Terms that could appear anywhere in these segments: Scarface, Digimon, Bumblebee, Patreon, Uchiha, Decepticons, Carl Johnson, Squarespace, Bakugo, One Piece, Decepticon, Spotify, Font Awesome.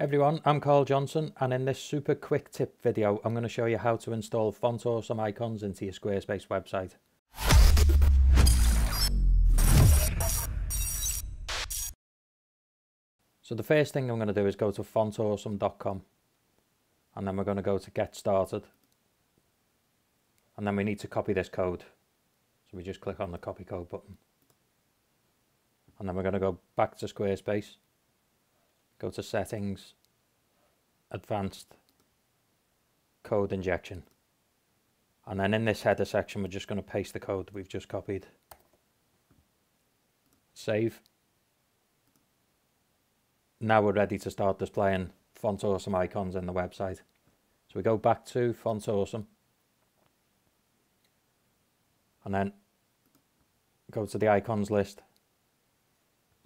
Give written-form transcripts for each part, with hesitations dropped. Everyone, I'm Carl Johnson, and in this super quick tip video I'm going to show you how to install Font Awesome icons into your Squarespace website. So the first thing I'm going to do is go to fontawesome.com, and then we're going to go to get started, and then we need to copy this code, so we just click on the copy code button, and then we're going to go back to Squarespace. Go to settings, advanced, code injection. And then in this header section, we're just going to paste the code we've just copied. Save. Now we're ready to start displaying Font Awesome icons in the website. So we go back to Font Awesome. And then go to the icons list.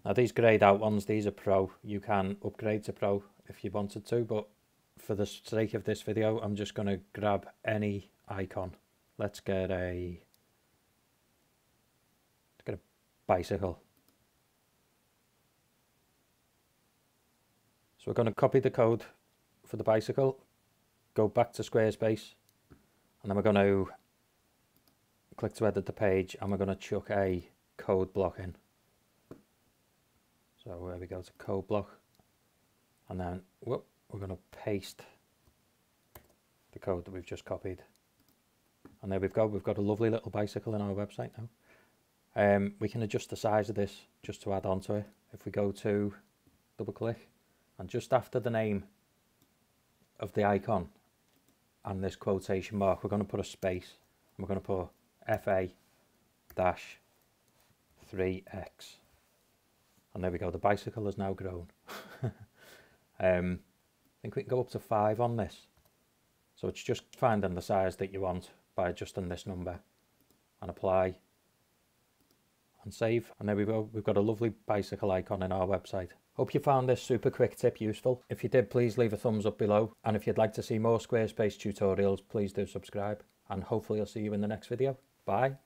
Now these greyed out ones, these are Pro. You can upgrade to Pro if you wanted to, but for the sake of this video, I'm just going to grab any icon. Let's get a bicycle. So we're going to copy the code for the bicycle, go back to Squarespace, and then we're going to click to edit the page, and we're going to chuck a code block in. So where we go to code block, and then we're going to paste the code that we've just copied, and there we've got a lovely little bicycle in our website now. We can adjust the size of this just to add on to it. If we go to double click, and just after the name of the icon and this quotation mark, we're going to put a space, and we're going to put FA-3X. And there we go, the bicycle has now grown. I think we can go up to 5 on this. So it's just finding the size that you want by adjusting this number, and apply and save. And there we go, we've got a lovely bicycle icon in our website. Hope you found this super quick tip useful. If you did, please leave a thumbs up below. And if you'd like to see more Squarespace tutorials, please do subscribe. And hopefully I'll see you in the next video. Bye.